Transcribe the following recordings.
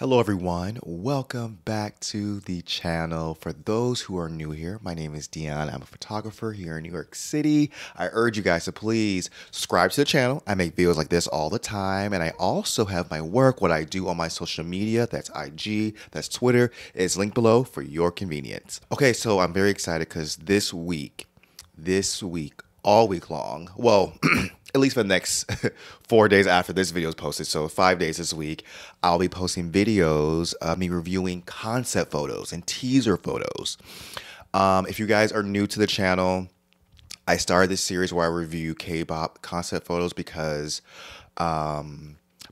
Hello everyone, welcome back to the channel. For those who are new here, my name is Dion. I'm a photographer here in New York City. I urge you guys to please subscribe to the channel. I make videos like this all the time, and I also have my work, what I do on my social media, that's IG, that's Twitter, is linked below for your convenience. Okay, so I'm very excited because this week, all week long, well, at least for the next 4 days after this video is posted, so 5 days this week, I'll be posting videos of me reviewing concept photos and teaser photos. If you guys are new to the channel, I started this series where I review K-pop concept photos because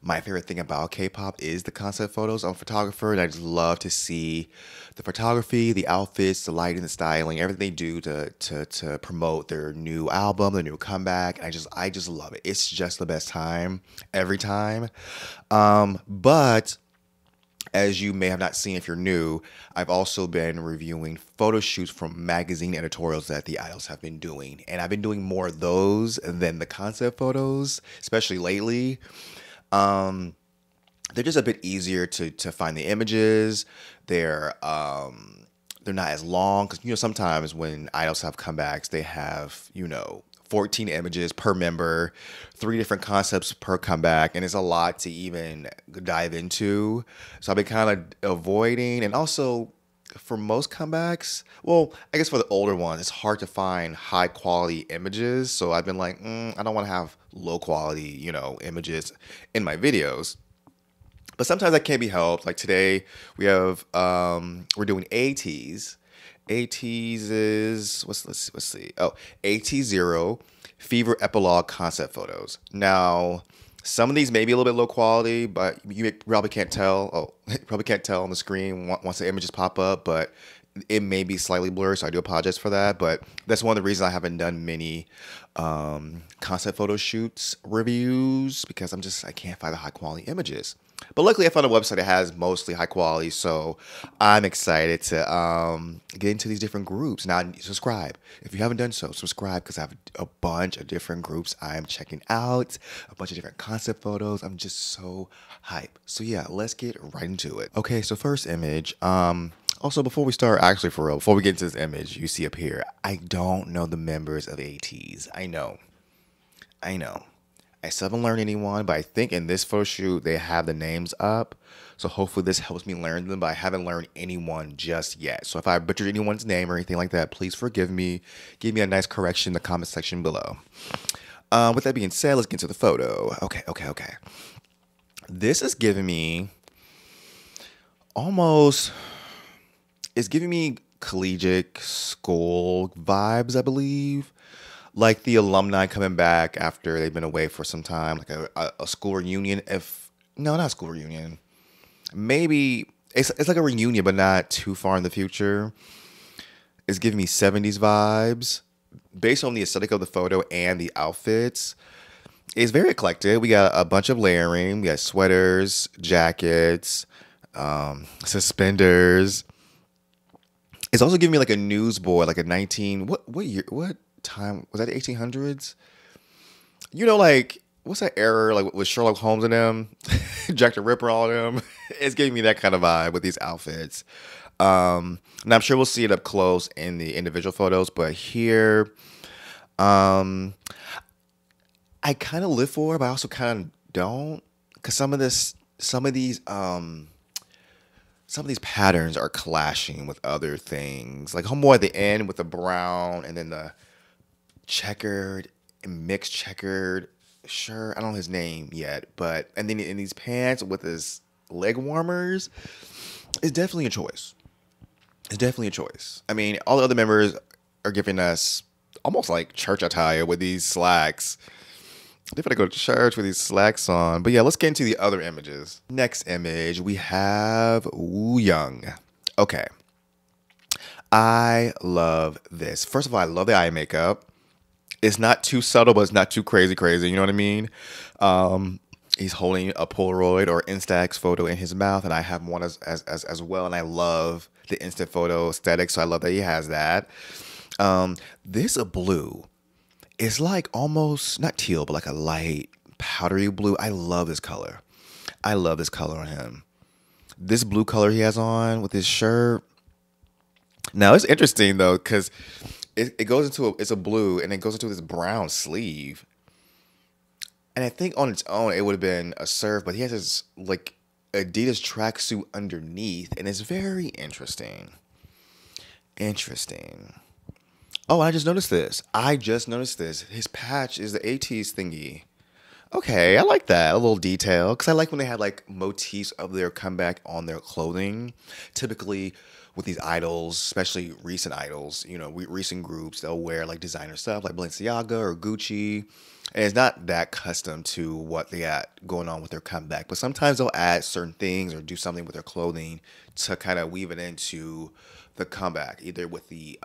my favorite thing about K-pop is the concept photos. I'm a photographer, and I just love to see the photography, the outfits, the lighting, the styling, everything they do to promote their new album, their new comeback. I just love it. It's just the best time every time. But as you may have not seen if you're new, I've also been reviewing photo shoots from magazine editorials that the idols have been doing, and I've been doing more of those than the concept photos, especially lately. They're just a bit easier to find the images. They're not as long, because, you know, sometimes when idols have comebacks, they have, you know, 14 images per member, 3 different concepts per comeback, and it's a lot to even dive into. So I've been kind of avoiding, and also for most comebacks, well, I guess for the older ones, it's hard to find high quality images. So I've been like, I don't want to have low quality, you know, images in my videos. But sometimes that can't be helped. Like today, we have we're doing ATEEZ. ATEEZ is let's see. Oh, AT0 Fever Epilogue concept photos. Now, some of these may be a little bit low quality, but you probably can't tell. Oh, probably can't tell on the screen once the images pop up, but it may be slightly blurred, so I do apologize for that. But that's one of the reasons I haven't done many concept photo shoots reviews, because I can't find the high quality images. But luckily I found a website that has mostly high quality, so I'm excited to get into these different groups. Now, subscribe. If you haven't done so, subscribe, because I have a bunch of different groups I'm checking out, a bunch of different concept photos. I'm just so hype. So yeah, let's get right into it. Okay, so first image. Also, before we start, actually for real, before we get into this image you see up here, I don't know the members of ATEEZ. I know. I still haven't learned anyone, but I think in this photo shoot, they have the names up. So hopefully this helps me learn them, but I haven't learned anyone just yet. So if I butchered anyone's name or anything like that, please forgive me. Give me a nice correction in the comment section below. With that being said, let's get into the photo. Okay. This is giving me almost, it's giving me collegiate school vibes, I believe. Like the alumni coming back after they've been away for some time, like a school reunion. Not school reunion. Maybe it's like a reunion, but not too far in the future. It's giving me 70s vibes. Based on the aesthetic of the photo and the outfits, it's very eclectic. We got a bunch of layering. We got sweaters, jackets, suspenders. It's also giving me like a newsboy, like a 19. What year? What time was that? The 1800s, you know, like what's that era, like with Sherlock Holmes and them, Jack the Ripper, all of them. It's giving me that kind of vibe with these outfits, and I'm sure we'll see it up close in the individual photos, but here I kind of live for it, but I also kind of don't, because some of these patterns are clashing with other things, like homeboy at the end with the brown and then the checkered and mixed checkered shirt. I don't know his name yet, but and then in these pants with his leg warmers, it's definitely a choice. It's definitely a choice. I mean, all the other members are giving us almost like church attire with these slacks. They're gonna go to church with these slacks on. But yeah, let's get into the other images. Next image, we have Woo Young. Okay, I love this. First of all, I love the eye makeup. It's not too subtle, but it's not too crazy. You know what I mean? He's holding a Polaroid or Instax photo in his mouth, and I have one as well. And I love the instant photo aesthetic, so I love that he has that. This blue is like almost not teal, but like a light powdery blue. I love this color. I love this color on him. this blue color he has on with his shirt. Now it's interesting though, because it goes into it's a blue and it goes into this brown sleeve. And I think on its own it would have been a serve, but he has his like Adidas tracksuit underneath, and it's very interesting. Interesting. Oh, I just noticed this. I just noticed this. His patch is the ATEEZ thingy. Okay, I like that. A little detail. Because I like when they had like motifs of their comeback on their clothing. Typically with these idols, especially recent idols, you know, recent groups, they'll wear like designer stuff like Balenciaga or Gucci. And it's not that custom to what they got going on with their comeback. But sometimes they'll add certain things or do something with their clothing to kind of weave it into the comeback. Either with the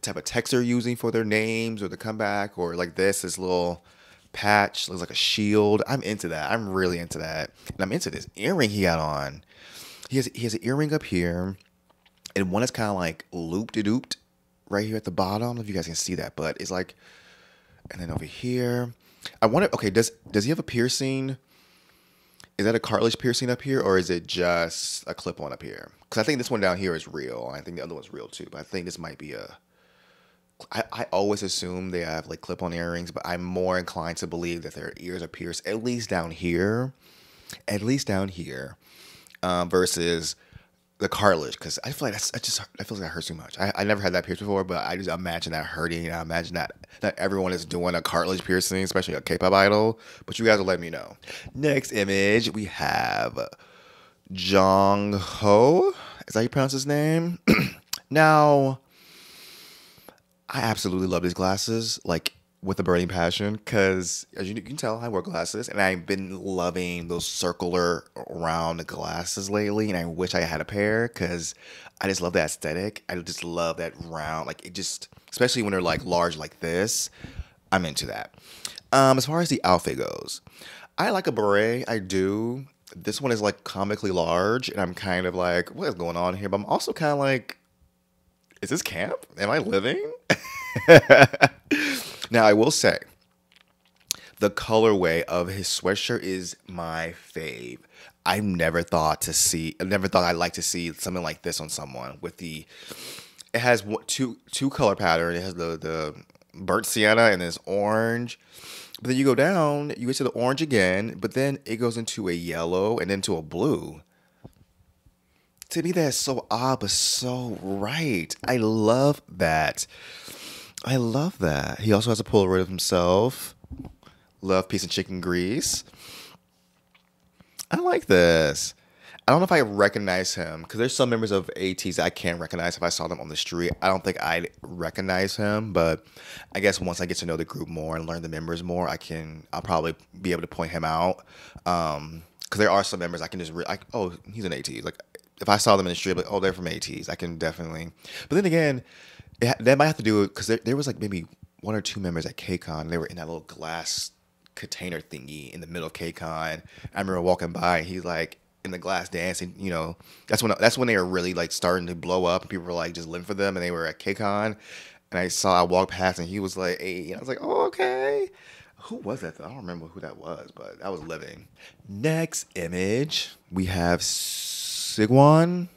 type of text they're using for their names or the comeback, or like this little patch. Looks like a shield. I'm into that. I'm really into that. And I'm into this earring he got on. He has an earring up here. And one is kind of like looped right here at the bottom. I don't know if you guys can see that, but it's like... And then over here, I wonder, okay, does he have a piercing? Is that a cartilage piercing up here, or is it just a clip-on up here? Because I think this one down here is real. I think the other one's real too, but I think this might be a... I always assume they have like clip-on earrings, but I'm more inclined to believe that their ears are pierced, at least down here. At least down here, versus the cartilage, because I feel like that feels like that hurts too much. I never had that pierced before, but I just imagine that hurting. I imagine that not everyone is doing a cartilage piercing, especially a K-pop idol. But you guys will let me know. Next image, we have Jongho. Is that how you pronounce his name? Now, I absolutely love these glasses, like with a burning passion, because as you can tell, I wear glasses, and I've been loving those circular round glasses lately, and I wish I had a pair, because I just love that aesthetic. I just love that round, like it just, especially when they're like large like this, I'm into that. As far as the outfit goes, I like a beret, I do. This one is like comically large, and I'm kind of like, what is going on here? But I'm also kind of like, is this camp? Am I living? Now, I will say, the colorway of his sweatshirt is my fave. I never thought I'd like to see something like this on someone with the, it has two color pattern. It has the burnt sienna and this orange. But then you go down, you get to the orange again, but then it goes into a yellow and into a blue. To me, that's so odd, but so right. I love that. I love that. He also has a Polaroid of himself. Love piece of chicken grease. I like this. I don't know if I recognize him, because there's some members of ATEEZ I can't recognize if I saw them on the street. I don't think I'd recognize him, but I guess once I get to know the group more and learn the members more, I'll probably be able to point him out. Because there are some members I can just oh, he's an ATEEZ. Like if I saw them in the street, like oh, they're from ATEEZ. I can definitely. But then again. That might have to do with, because there was like maybe one or two members at KCON, and they were in that little glass container thingy in the middle of KCON. I remember walking by, and he's like in the glass dancing. You know, that's when they were really like starting to blow up. People were like just living for them, and they were at KCON. And I walked past, and he was like, "Hey," and I was like, "Oh, okay." Who was that? I don't remember who that was, but that was living. Next image, we have Seigwan.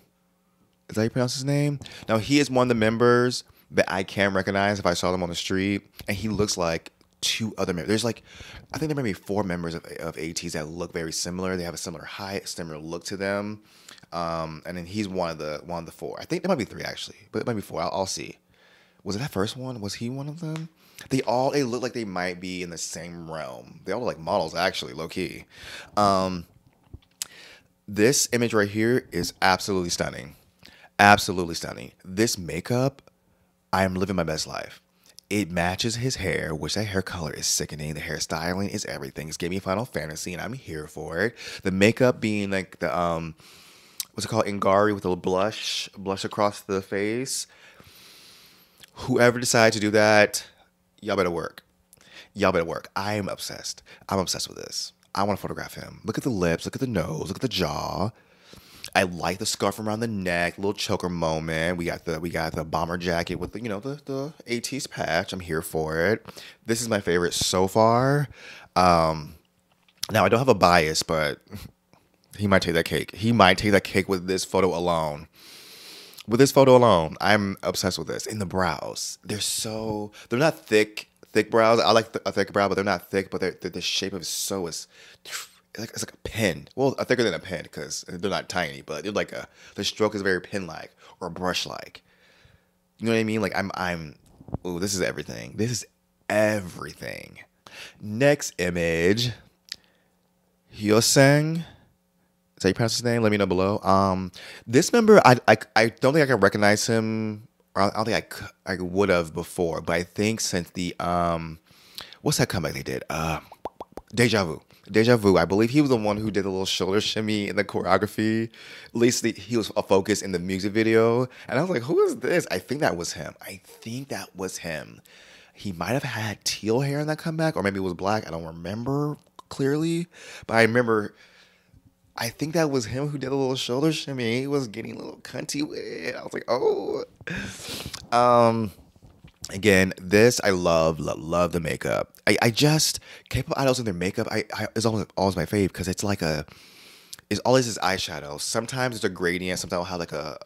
Is that how you pronounce his name? Now, he is one of the members that I can recognize if I saw them on the street. And he looks like two other members. There's like, I think there may be four members of ATEEZ that look very similar. They have a similar height, similar look to them. And then he's one of the four. I think there might be three, actually. But it might be four. I'll see. Was it that first one? Was he one of them? They look like they might be in the same realm. They all look like models, actually, low-key. This image right here is absolutely stunning. Absolutely stunning. This makeup, I am living my best life. It matches his hair, which that hair color is sickening. The hairstyling is everything. It's giving me Final Fantasy, and I'm here for it. The makeup being like the, what's it called? Ingari with a blush across the face. Whoever decided to do that, y'all better work. Y'all better work. I am obsessed. I'm obsessed with this. I want to photograph him. Look at the lips. Look at the nose. Look at the jaw. I like the scarf around the neck, little choker moment. We got the bomber jacket with the, you know, the ATEEZ patch. I'm here for it. This is my favorite so far. Now I don't have a bias, but He might take that cake. He might take that cake with this photo alone. With this photo alone, I'm obsessed with this. And the brows, they're not thick brows. I like a thick brow, but they're not thick. But the shape of it it's like a pen. Well, thicker than a pen because they're not tiny, but they're like the stroke is very pen-like or brush-like. You know what I mean? Like oh, this is everything. This is everything. Next image, Hyosang. Is that you pronounce his name? Let me know below. This member, I don't think I can recognize him. Or I don't think I would have before, but I think since the what's that comeback they did? Deja Vu. Deja Vu. I believe he was the one who did the little shoulder shimmy in the choreography. At least he was a focus in the music video, and I was like, who is this? I think that was him. I think that was him. He might have had teal hair in that comeback, or maybe it was black. I don't remember clearly, but I remember. I think that was him who did a little shoulder shimmy. He was getting a little cunty with it. I was like, oh. Again, this, I love the makeup. I just, K-pop idols and their makeup is always my fave because it's like it's always this eyeshadow. Sometimes it's a gradient. Sometimes I'll have like a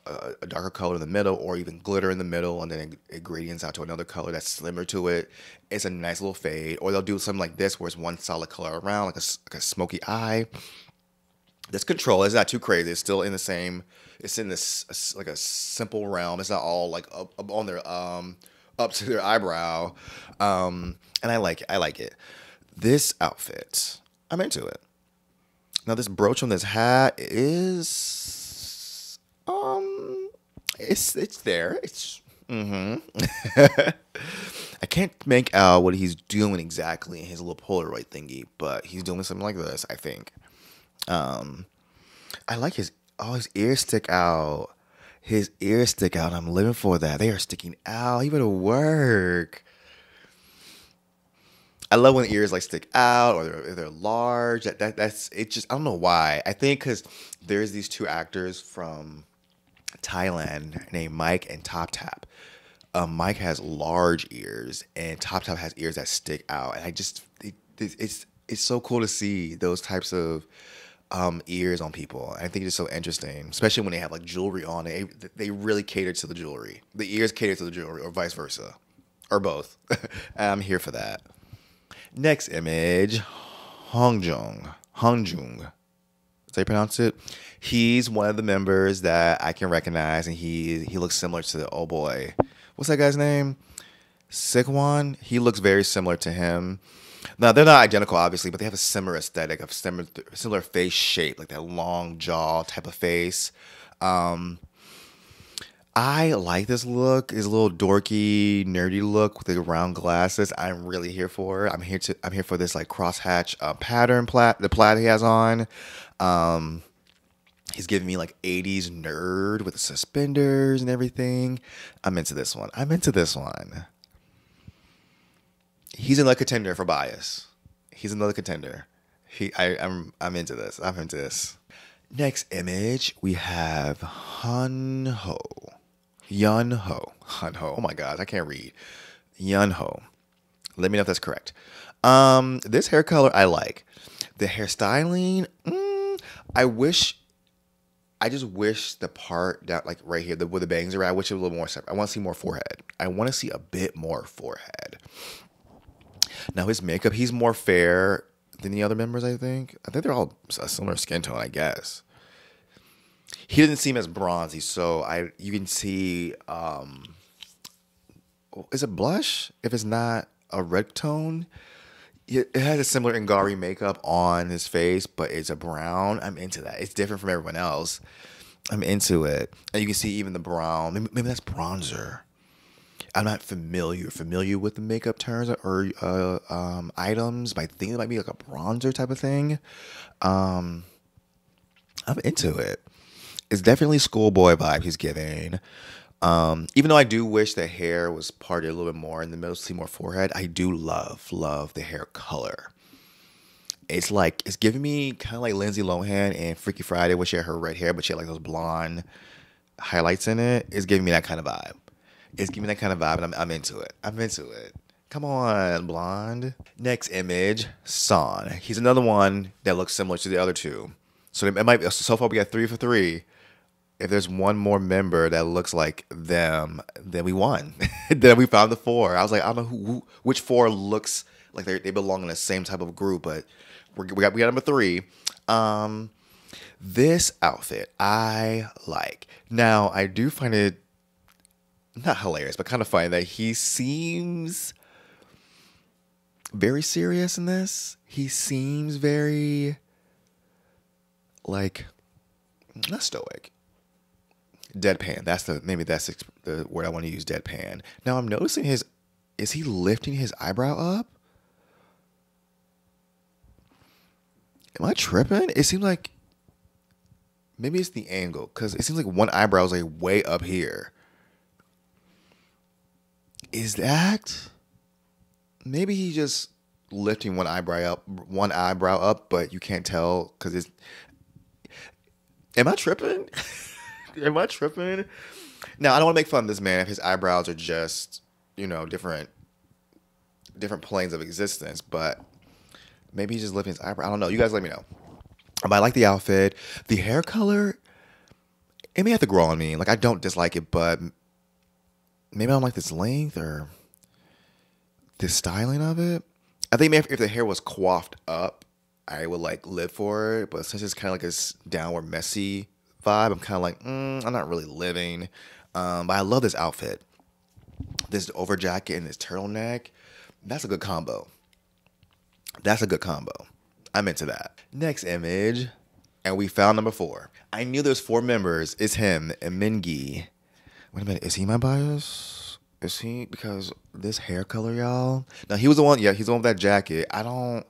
darker color in the middle or even glitter in the middle, and then it gradients out to another color that's slimmer to it. It's a nice little fade. Or they'll do something like this where it's one solid color around, like a smoky eye. That's control. It's not too crazy. It's still in the same. It's in this like a simple realm. It's not all like up on their up to their eyebrow, and I like it. This outfit, I'm into it. Now this brooch on this hat is it's there. It's I can't make out what he's doing exactly in his little Polaroid thingy, but he's doing something like this, I think. I like his ears stick out. His ears stick out. I'm living for that. They are sticking out. He better work. I love when ears like stick out or they're large. That's it. Just I don't know why. I think because there's these two actors from Thailand named Mike and Top Tap. Mike has large ears and Top Tap has ears that stick out. And I just it's so cool to see those types of ears on people. I think it's so interesting, especially when they have like jewelry on. They really cater to the jewelry. The ears cater to the jewelry, or vice versa, or both. I'm here for that. Next image, Hongjoong. Hongjoong. Is that you pronounce it? He's one of the members that I can recognize, and he looks similar to oh boy, what's that guy's name? Seigwan. He looks very similar to him. Now, they're not identical, obviously, but they have a similar aesthetic of similar face shape, like that long jaw type of face. I like this look. It's a little dorky, nerdy look with the round glasses. I'm really here for it. I'm here for this like crosshatch pattern the plaid he has on. He's giving me like 80s nerd with the suspenders and everything. I'm into this one. He's another contender for bias. He's another contender. I'm into this. Next image, we have Yun Ho. Oh my gosh, I can't read. Yun Ho. Let me know if that's correct. This hair color I like. The hairstyling, I just wish the part that like right here, where the bangs are at, I wish it was a little more separate. I want to see more forehead. I want to see a bit more forehead. Now his makeup, he's more fair than the other members, I think. I think they're all a similar skin tone, I guess. He doesn't seem as bronzy, so you can see, is it blush? If it's not a red tone, it has a similar Ngari makeup on his face, but it's a brown. I'm into that. It's different from everyone else. I'm into it. And you can see even the brown. Maybe that's bronzer. I'm not familiar with the makeup terms or items, but I think it might be like a bronzer type of thing. I'm into it. It's definitely schoolboy vibe he's giving. Even though I do wish the hair was parted a little bit more in the middle to see more forehead, I do love the hair color. It's giving me kind of like Lindsay Lohan and Freaky Friday when she had her red hair, but she had like those blonde highlights in it. It's giving me that kind of vibe. And I'm into it. Come on, blonde. Next image, San. He's another one that looks similar to the other two. So it might be, so far we got 3 for 3. If there's one more member that looks like them, then we won. Then we found the 4. I was like, I don't know which 4 looks like they belong in the same type of group, but we got number 3. This outfit I like. Now I do find it not hilarious, but kind of funny that he seems very serious in this. He seems very, like, not stoic. Deadpan. That's the, maybe that's the word I want to use, deadpan. Now I'm noticing his, is he lifting his eyebrow up? Am I tripping? It seems like, maybe it's the angle, because it seems like one eyebrow is like way up here. Is that, maybe he's just lifting one eyebrow up, but you can't tell because it's, am I tripping? Am I tripping? Now, I don't want to make fun of this man if his eyebrows are just, you know, different planes of existence, but maybe he's just lifting his eyebrow. I don't know. You guys let me know. But I like the outfit. The hair color, it may have to grow on me. Like, I don't dislike it, but maybe I don't like this length or the styling of it. I think maybe if the hair was coiffed up, I would, like, live for it. But since it's kind of like this downward messy vibe, I'm kind of like, I'm not really living. But I love this outfit. This over jacket and this turtleneck, that's a good combo. That's a good combo. I'm into that. Next image, and we found number 4. I knew there's 4 members. It's him and Mingi. Wait a minute, is he my bias? Is he? Because this hair color, y'all. Now, he was the one, yeah, he's the one with that jacket. I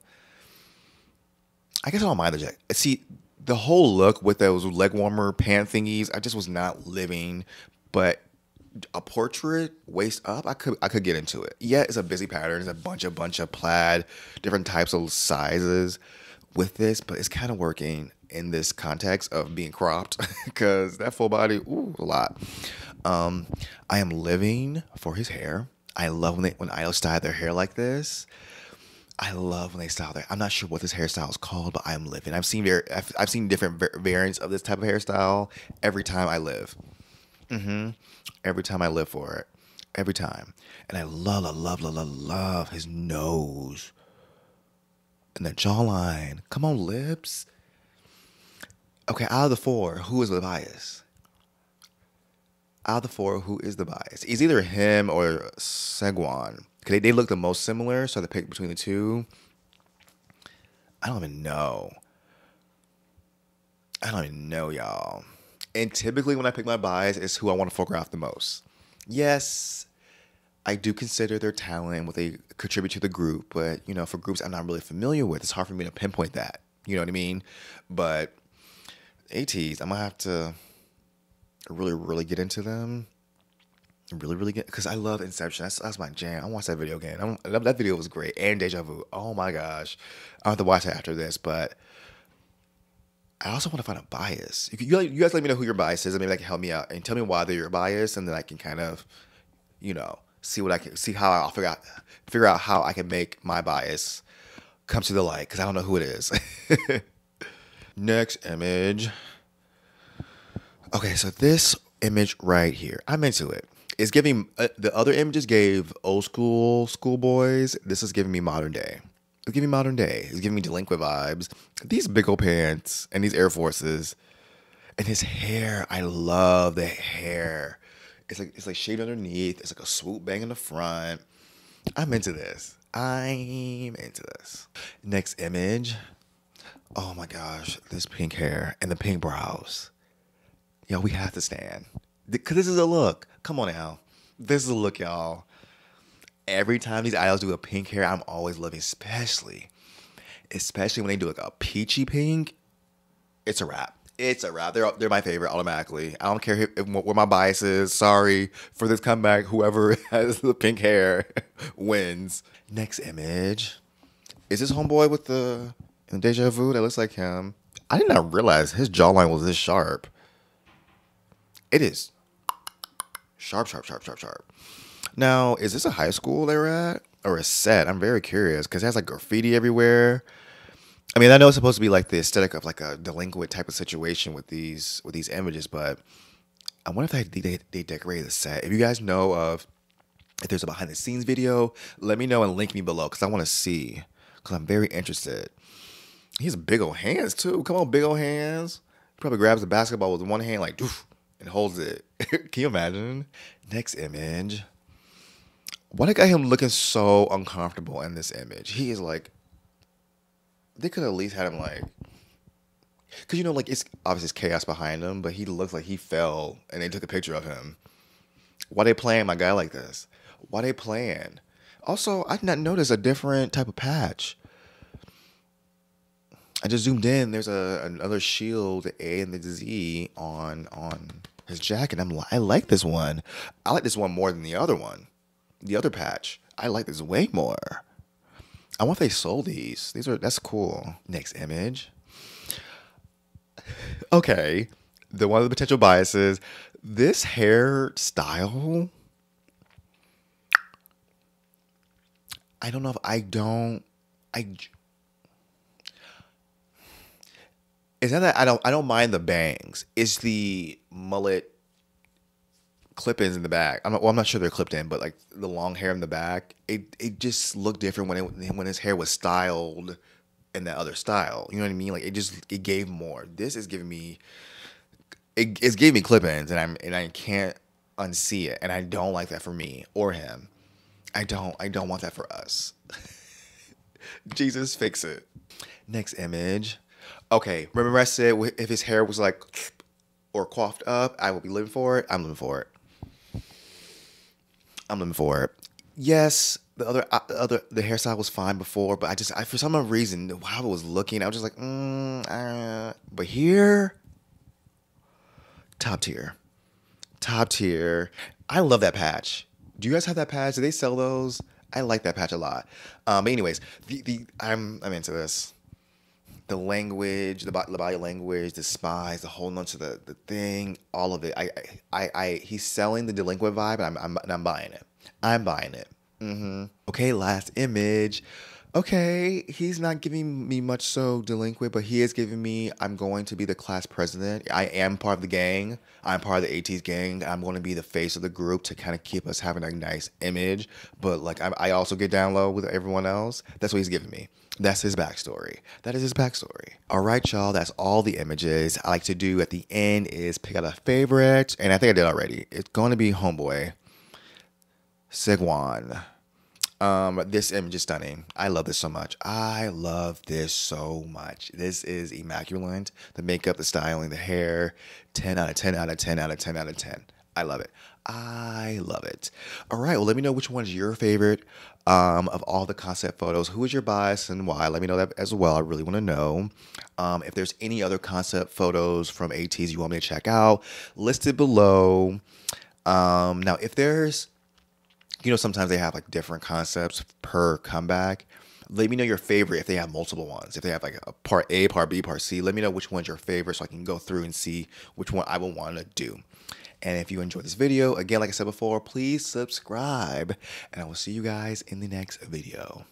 guess I don't mind the jacket. See, the whole look with those leg warmer pant thingies, I just was not living. But a portrait, waist up, I could get into it. Yeah, it's a busy pattern. There's a bunch of plaid, different types of sizes with this, but it's kind of working in this context of being cropped because that full body, ooh, a lot. I am living for his hair. I love when idols style their hair like this. I love when they style their. I'm not sure what this hairstyle is called, but I'm living. I've seen different variants of this type of hairstyle every time I live. Every time I live for it. Every time. And I love his nose. And the jawline. Come on, lips. Okay, out of the 4, who is the bias? Out of the 4, who is the bias? It's either him or Seigwan. They look the most similar, so I had to pick between the 2. I don't even know, y'all. And typically when I pick my buys, it's who I want to photograph the most. Yes, I do consider their talent and what they contribute to the group. But, you know, for groups I'm not really familiar with, it's hard for me to pinpoint that. You know what I mean? But ATEEZ, I'm going to have to really get into them. Really get, because I love Inception. That's my jam. I watched that video again. That video was great. And Deja Vu. Oh, my gosh. I'll have to watch it after this, but I also want to find a bias. You guys let me know who your bias is, and maybe that can help me out and tell me why they're your bias, and then I can kind of, you know, figure out how I can make my bias come to the light, because I don't know who it is. Next image. Okay, so this image right here, I'm into it. It's giving the other images gave old schoolboys. This is giving me modern day. It's giving me modern day. It's giving me delinquent vibes. These big old pants and these Air Forces and his hair. I love the hair. It's like shade underneath. It's like a swoop bang in the front. I'm into this. Next image. Oh my gosh, this pink hair and the pink brows. Yo, we have to stand because this is a look. Come on now, this is a look, y'all. Every time these idols do a pink hair, I'm always loving, especially when they do like a peachy pink. It's a wrap. It's a wrap. They're my favorite automatically. I don't care where my bias is. Sorry for this comeback. Whoever has the pink hair wins. Next image. Is this homeboy with the Deja Vu that looks like him? I did not realize his jawline was this sharp. It is. Sharp. Now, is this a high school they're at or a set? I'm very curious because it has like graffiti everywhere. I mean, I know it's supposed to be like the aesthetic of like a delinquent type of situation with these images, but I wonder if they decorated the set. If you guys know of, if there's a behind the scenes video, let me know and link me below because I want to see, because I'm very interested. He has big old hands too. Come on, big old hands. He probably grabs the basketball with one hand like doof and holds it. Can you imagine? Next image. Why got him looking so uncomfortable in this image? He is like, they could at least had him like, because you know, like it's obviously it's chaos behind him, but he looks like he fell and they took a picture of him. Why they playing my guy like this? Why they playing? Also, I did not notice a different type of patch. I just zoomed in. There's another shield, A and the Z on his jacket. I like this one. I like this one more than the other one. The other patch. I like this way more. I wonder if they sold these. That's cool. Next image. Okay. The one of the potential biases. This hairstyle. I don't know if it's not that I don't mind the bangs. It's the mullet clip-ins in the back. I'm not sure they're clipped in, but like the long hair in the back, it just looked different when his hair was styled in that other style. You know what I mean? Like it gave more. This is giving me it's giving me clip-ins, and I can't unsee it, and I don't like that for me or him. I don't want that for us. Jesus, fix it. Next image. Okay, remember I said if his hair was like or coiffed up, I would be living for it. I'm living for it. I'm living for it. Yes, the hairstyle was fine before, but I for some reason how it was looking, I was just like, but here, top tier, top tier. I love that patch. Do you guys have that patch? Do they sell those? I like that patch a lot. But anyways, I'm into this. The language, the body language, the spies, the whole bunch of the thing, all of it. He's selling the delinquent vibe, and I'm buying it. I'm buying it. Mm-hmm. Okay, last image. Okay, he's not giving me much so delinquent, but he is giving me, I'm going to be the class president. I am part of the gang. I'm part of the ATEEZ gang. I'm going to be the face of the group to kind of keep us having a nice image. But like, I also get down low with everyone else. That's what he's giving me. That's his backstory. That is his backstory. All right, y'all. That's all the images. I like to do at the end is pick out a favorite. And I think I did already. It's going to be homeboy. Seigwan. This image is stunning. I love this so much. I love this so much. This is immaculate. The makeup, the styling, the hair. 10 out of 10 out of 10 out of 10 out of 10. I love it. I love it. All right. Well, let me know which one's your favorite of all the concept photos. Who is your bias and why? Let me know that as well. I really want to know if there's any other concept photos from ATEEZ you want me to check out. Listed below. Now, if there's, you know, sometimes they have like different concepts per comeback. Let me know your favorite if they have multiple ones. If they have like a part A, part B, part C, let me know which one's your favorite so I can go through and see which one I will want to do. And if you enjoyed this video, again, like I said before, please subscribe, and I will see you guys in the next video.